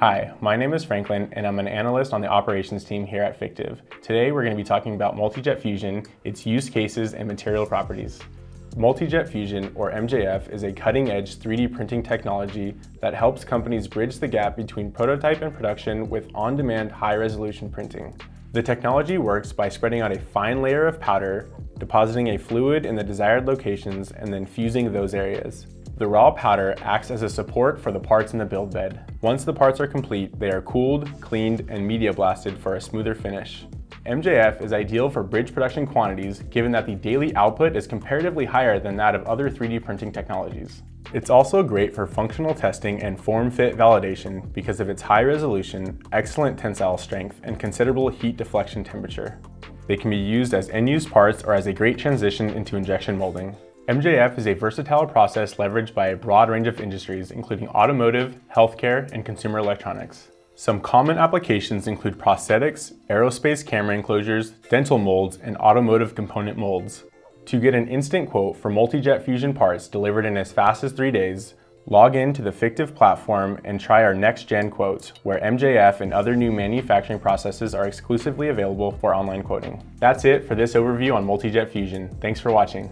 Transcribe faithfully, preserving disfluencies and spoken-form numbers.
Hi, my name is Franklin and I'm an analyst on the operations team here at Fictiv. Today we're going to be talking about Multi-Jet Fusion, its use cases and material properties. Multi-Jet Fusion, or M J F, is a cutting-edge three D printing technology that helps companies bridge the gap between prototype and production with on-demand high-resolution printing. The technology works by spreading out a fine layer of powder, depositing a fluid in the desired locations, and then fusing those areas. The raw powder acts as a support for the parts in the build bed. Once the parts are complete, they are cooled, cleaned, and media blasted for a smoother finish. M J F is ideal for bridge production quantities given that the daily output is comparatively higher than that of other three D printing technologies. It's also great for functional testing and form-fit validation because of its high resolution, excellent tensile strength, and considerable heat deflection temperature. They can be used as end-use parts or as a great transition into injection molding. M J F is a versatile process leveraged by a broad range of industries including automotive, healthcare, and consumer electronics. Some common applications include prosthetics, aerospace camera enclosures, dental molds, and automotive component molds. To get an instant quote for Multi-Jet Fusion parts delivered in as fast as three days, log in to the Fictiv platform and try our Next Gen quotes, where M J F and other new manufacturing processes are exclusively available for online quoting. That's it for this overview on Multi-Jet Fusion. Thanks for watching.